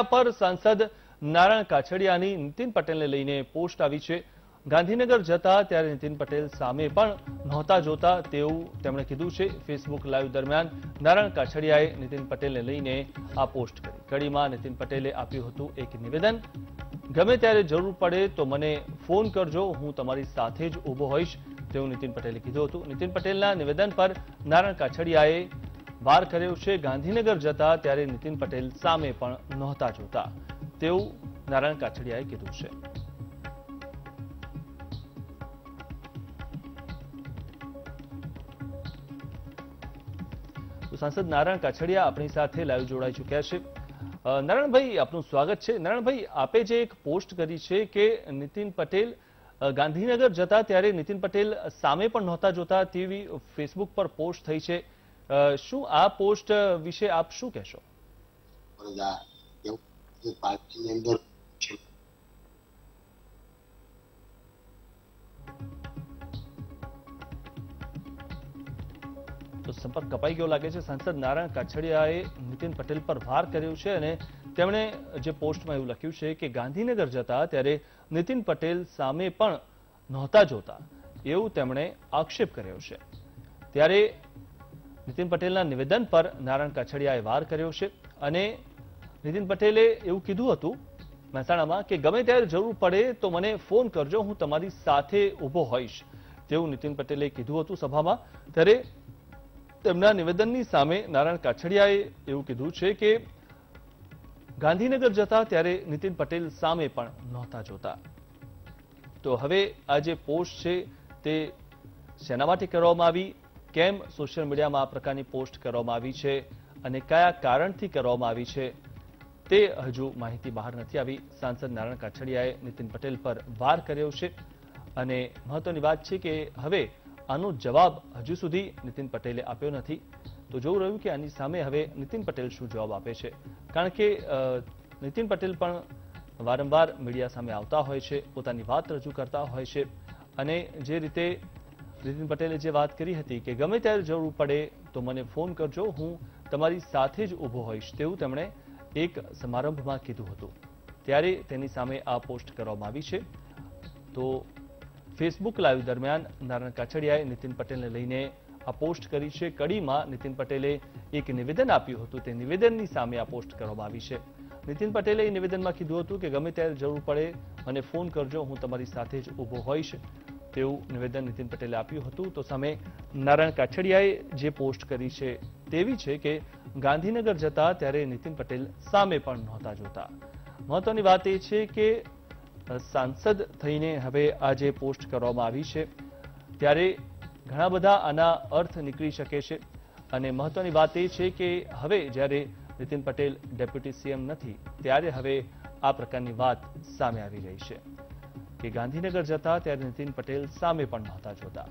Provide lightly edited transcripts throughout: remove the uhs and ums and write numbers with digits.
वार्ता पर सांसद नारायण काछडियानी नितिन पटेलने लईने पोस्ट आई है। गांधीनगर जता त्यारे नितिन पटेल सामे पण नहोता जोता तेवुं तेमणे कीधुं छे। फेसबुक लाइव दरमियान नारायण काछडियाए नितिन पटेलने लईने आ पोस्ट करी। कड़ीमां नितिन पटेले आप्युं हतुं एक निवेदन, गमे त्यारे जरूर पड़े तो मने फोन करजो, हूँ तमारी साथे ज ऊभो होईश, तेवुं नितिन पटेले कीधुं हतुं। नितिन पटेलना निवेदन पर नारायण काछडियाए वार कर्यो छे। गांधीनगर जता त्यारे नितिन पटेल सामे पण नहोता जोता तेवुं नारायण काछडियाए कीधुं छे। सांसद नारायण काछडिया अपनी साथे लाइव जोड़ाई चुक्या छे। नारायण भाई, आपनुं स्वागत छे। नारायण भाई, आपे जे एक पोस्ट करी छे के नितिन पटेल गांधीनगर जता त्यारे नितिन पटेल सामे पण नहोता जोता तेवी फेसबुक पर पोस्ट थई छे, शुं आ पोस्ट विषे आप शुं कहेशो? तो संपर्क कपाई गयो लागे छे। सांसद नारायण काछडियाए नितिन पटेल पर वार कर्यो छे अने तेमणे जे पोस्टमां एवुं लख्युं छे के गांधीनगर जता त्यारे नितिन पटेल सामे पण नहोता जोता एवुं तेमणे आक्षेप कर्यो छे। त्यारे नितिन पटेलना निवेदन पर नारायण काछडियाए वार कर्यो छे अने नितिन पटेले एवुं कीधुं हतुं महेसाणामां के गमे त्यारे जरूर पड़े तो मने फोन करजो, हूँ तमारी साथे ऊभो होईश, तेवुं नितिन पटेले कीधुं हतुं सभामां। त्यारे તેમના નિવેદનની સામે નારાયણ કાછડિયાએ એવું કીધું છે કે ગાંધીનગર જતા ત્યારે નિતિન પટેલ સામે પણ નહોતા જોતા। તો હવે આ જે પોસ્ટ છે તે શેના માટે કરવામાં આવી, કેમ સોશિયલ મીડિયામાં આ પ્રકારની પોસ્ટ કરવામાં આવી છે અને કયા કારણથી કરવામાં આવી છે તે હજુ માહિતી બહાર નથી આવી। સાંસદ નારાયણ કાછડિયાએ નિતિન પટેલ પર વાર કર્યો છે અને મહત્વની વાત છે કે હવે આનો જવાબ હજુ સુધી નિતિન પટેલે આપ્યો નથી। તો જોવું રહ્યું કે આની સામે હવે નિતિન પટેલ શું જવાબ આપે છે, કારણ કે નિતિન પટેલ પણ વારંવાર મીડિયા સામે આવતા હોય છે, પોતાની વાત રજૂ કરતા હોય છે અને જે રીતે નિતિન પટેલે જે વાત કરી હતી કે ગમે ત્યારે જરૂર પડે તો મને ફોન કરજો, હું તમારી સાથે જ ઊભો હોઈશ, તેવું તેમણે એક સમારંભમાં કીધું હતું। ત્યારે તેની સામે આ પોસ્ટ કરવામાં આવી છે। તો फेसबुक लाइव दरमियान नारायण काछडियाए नितिन पटेल ने लईने आ पोस्ट करी है। कड़ी में नितिन पटेले एक निवेदन आप्युं हतुं, ते निवेदननी सामे आ पोस्ट करवामां आवी छे। नितिन पटेले निवेदन में कीधुं हतुं कि गमे त्यारे जरूर पड़े मने फोन करजो, हूँ तमारी साथे ज ऊभो होईश, तेवुं निवेदन नितिन पटेले आप्युं हतुं। तो सामे नारायण काछडियाए जे पोस्ट करी है तेवी है कि गांधीनगर जता त्यारे नितिन पटेल सामे पण नहोता जोता। महत्वनी वात ए छे के सांसद थईने हवे आज पोस्ट करवामां आवी छे त्यारे घणा बधा आना अर्थ निकली शके छे। अने महत्वनी वात ए छे के हवे ज्यारे नितिन पटेल डेप्यूटी सीएम नथी त्यारे हवे आ प्रकारनी वात सामे आवी रही छे के गांधीनगर जता त्यारे नितिन पटेल सामे पण नहोता जोता।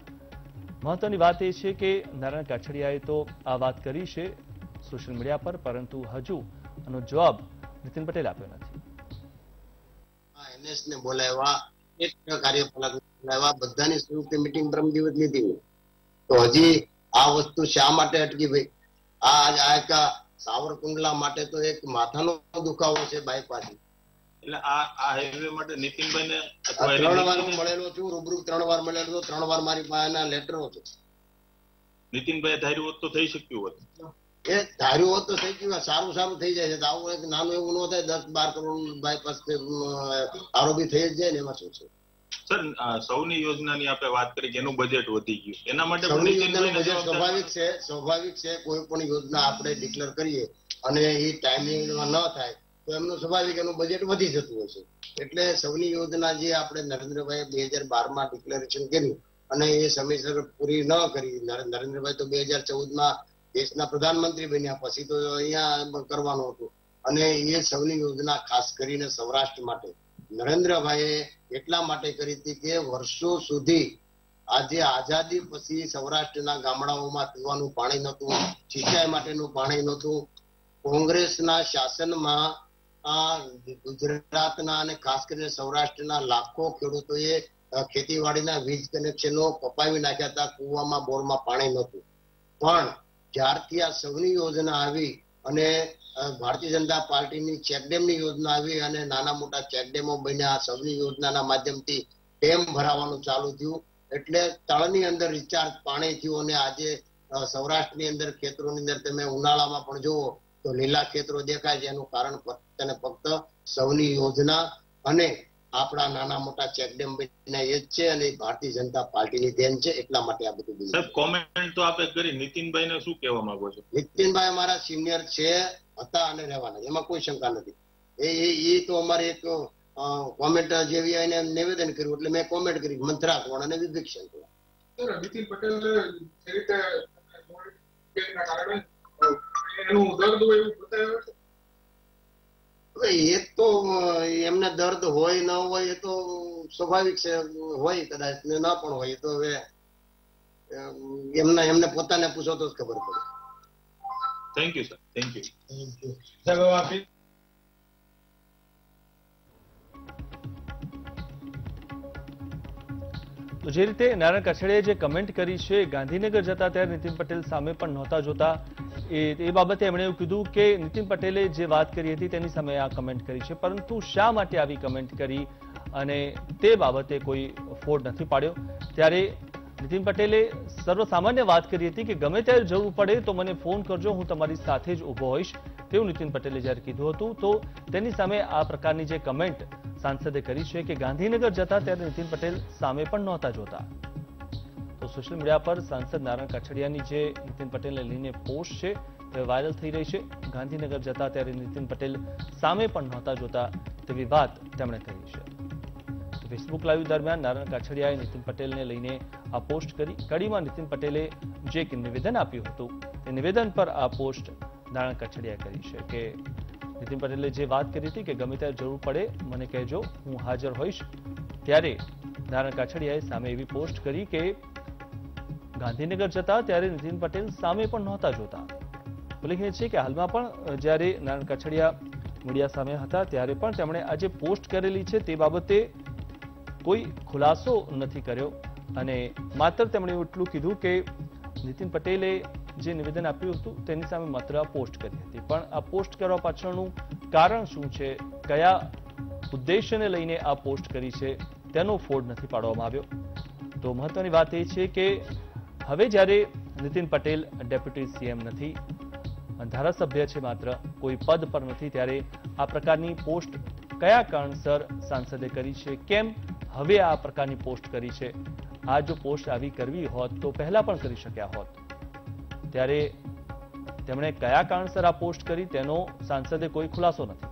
महत्वनी वात ए छे के नारायण काछडियाए तो आ वात करी छे सोशल मीडिया पर, परंतु हजू आनो जवाब नितिन पटेल आप्यो नथी। एनएस ने बोलाया, एक कार्यपालक बोलाया, बधाने संयुक्त मीटिंग ब्रह्म दिवस लीधी। तो हजी आ वस्तु शा माटे अटकी भाई? आज आ का सावरकुंडला माटे तो एक माथानो दुखावो छे बायपास એટલે આ હાઈવે માટે નીતિનભાઈને ત્રણ વાર મળેલો છું, રૂબરૂ ત્રણ વાર મળેલો તો ત્રણ વાર મારી પાસેના લેટર હતો। નીતિનભાઈ ધાર્યું હોત તો થઈ શક્યું હોત, એ ધાર્યું હોત તો થઈ ગયું, સારું સારું થઈ જાય છે। તો આવું એક નાનું એવું ન થાય, 10-12 કરોડ બાયપાસ આરોપી થઈ જ જાય ને, એમાં શું છે? સર, સૌની યોજનાની આપણે વાત કરી કે એનું બજેટ વધી ગયું, એના માટે સૌની યોજનાનું બજેટ સ્વાભાવિક છે, સ્વાભાવિક છે। કોઈ પણ યોજના આપણે ડિક્લેર કરીએ અને એ ટાઈમિંગમાં ન થાય તો એમનું સ્વાભાવિક એનું બજેટ વધી જતું હશે। એટલે સૌની યોજના જે આપણે નરેન્દ્રભાઈ 2012માં ડિક્લેરેશન કર્યું અને એ સમયસર પૂરી ન કરી, નરેન્દ્રભાઈ તો 2014માં देशना प्रधानमंत्री बन्या पछी तो अहींया करवानुं हतुं अने ए सौनी योजना खास करीने सौराष्ट्र माटे नरेंद्रभाईए એટલા માટે કરી હતી કે વર્ષો સુધી આજે આઝાદી પછી સૌરાષ્ટ્રના ગામડાઓમાં પીવાનું પાણી નહોતું, સિંચાઈ માટેનું પાણી નહોતું। કોંગ્રેસના શાસનમાં આ ગુજરાતના અને ખાસ કરીને સૌરાષ્ટ્રના લાખો ખેડૂતોએ ખેતીવાડીના વીજ કનેક્શનો કપાવી નાખ્યા હતા, કૂવામાં બોરમાં પાણી નહોતું। પણ જ્યારથી આ સૌની યોજના આવી અને भारतीय जनता पार्टी नी चेकडेमनी योजना आवी अने नाना मोटा चेकडेमो बन्या सौनी योजनाना माध्यमथी डेम भरावानुं चालू थयुं एटले तळनी अंदर रिचार्ज पाणी थयुं अने आजे सौराष्ट्रनी अंदर खेतरोनी अंदर तमे उनाळामां पण जोवो तो लीला खेतरो देखाय छे एनुं कारण फक्त अने फक्त सौनी योजना अने आपणा नाना मोटा चेकडेम बन्या ए ज छे अने भारतीय जनता पार्टीनी देन छे એટલા માટે આ બધુं સાહેબ કોમેન્ટ તો આપે કરી નીતિનભાઈને શું કહેવા માંગો છો નીતિનભાઈ અમારા સિનિયર છે હતા અને રહેવાના એમાં કોઈ શંકા નથી એ તો અમારે એક કોમેન્ટ જેવી આને નિવેદન કર્યું એટલે મેં કોમેન્ટ કરી મંત્રા કોણ અને વિદક્ષણ કોણ સર નીતિન પટેલ જે રીતે કેના કારણે એનું દર્દ હોય એવું બતાવ્યું છે એ તો એમને દર્દ હોય ન હોય એ તો સ્વાભાવિક છે હોય કદાચ ન પણ હોય તો હવે એમને પોતાને પૂછો તો જ ખબર પડે thank you sir thank you जब आप तो जे रीते नारायण कछड़े जो कमेंट करी है गांधीनगर जता त्यारे नीतिन पटेल सामे पण नहोता जोता ए बाबते एमणे एवुं कीधुं के नीतिन पटेले जे बात करी हती तेनी सामे आ कमेंट करी है परंतु शा माटे आवी कमेंट करी अने ते बाबते कोई फोड़ नथी पाड्यो त्यारे નીતિન પટેલે સર્વસામાન્ય વાત કરી હતી કે ગમે ત્યારે જરૂર પડે તો મને ફોન કરજો હું તમારી સાથે જ ઊભો હોઈશ તેવું નીતિન પટેલે જ્યારે કીધું હતું તો તેની સામે આ પ્રકારની જે કમેન્ટ સાંસદે કરી છે કે ગાંધીનગર જતા ત્યારે નીતિન પટેલ સામે પણ નહોતા જોતા તો સોશિયલ મીડિયા પર સાંસદ નારાયણ કાછડિયાની જે નીતિન પટેલને લઈને પોસ્ટ છે તે વાયરલ થઈ રહી છે ગાંધીનગર જતા ત્યારે નીતિન પટેલ સામે પણ નહોતા જોતા તેવી વાત તેમણે કરી છે फेसबुक लाइव दरमियान नारायण काछड़ियाए नीतिन पटेल ने लईने आ पोस्ट करी कड़ी में नीतिन पटेले जे एक निवेदन आप्युं हतुं निवेदन पर आ पोस्ट नारायण काछड़ियाए करी छे के नीतिन पटेले जे बात करी थी कि गमे त्यारे जरूर पड़े मने कहेजो हूँ हाजर होईश त्यारे नारायण काछड़ियाए सामे एवी पोस्ट करी के गांधीनगर जता त्यारे नीतिन पटेल सामे पण नहोता जोता उल्लेखनीय छे के हालमां पण ज्यारे नारायण काछड़िया मीडिया सामे हता त्यारे पण तेमणे आ जे पोस्ट करेली छे ते बाबते कोई खुलासो नहीं कर्यो अने मात्र तेमणे एटलुं कीधुं के नीतिन पटेले जे निवेदन आप्युं हतुं तेनी सामे मात्र आ पोस्ट करी हती पण आ पोस्ट करवा पाछळनुं कारण शुं छे कया उद्देश्यने लईने आ पोस्ट करी छे तेनो फोड़ नहीं पाडवामां आव्यो तो महत्वनी वात ए छे के हवे ज्यारे नीतिन पटेल डेप्यूटी सीएम नहीं धारासभ्य छे मात्र कोई पद पर नहीं त्यारे आ प्रकारनी पोस्ट कया कारणसर सांसदे करी छे केम हवे आ प्रकारनी पोस्ट करी छे आ जो पोस्ट आवी करवी होत तो पहला पण करी शक्या होत त्यारे तेमणे कया कारणसर आ पोस्ट करी तेनो सांसदे कोई खुलासो नथी